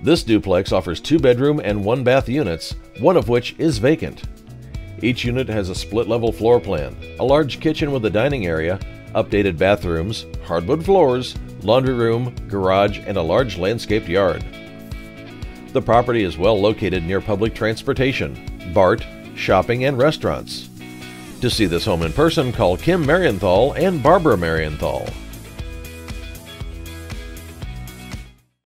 This duplex offers 2-bedroom and 1-bath units, one of which is vacant. Each unit has a split-level floor plan, a large kitchen with a dining area, updated bathrooms, hardwood floors, laundry room, garage, and a large landscaped yard. The property is well located near public transportation, BART, shopping, and restaurants. To see this home in person, call Kim Marienthal and Barbara Marienthal.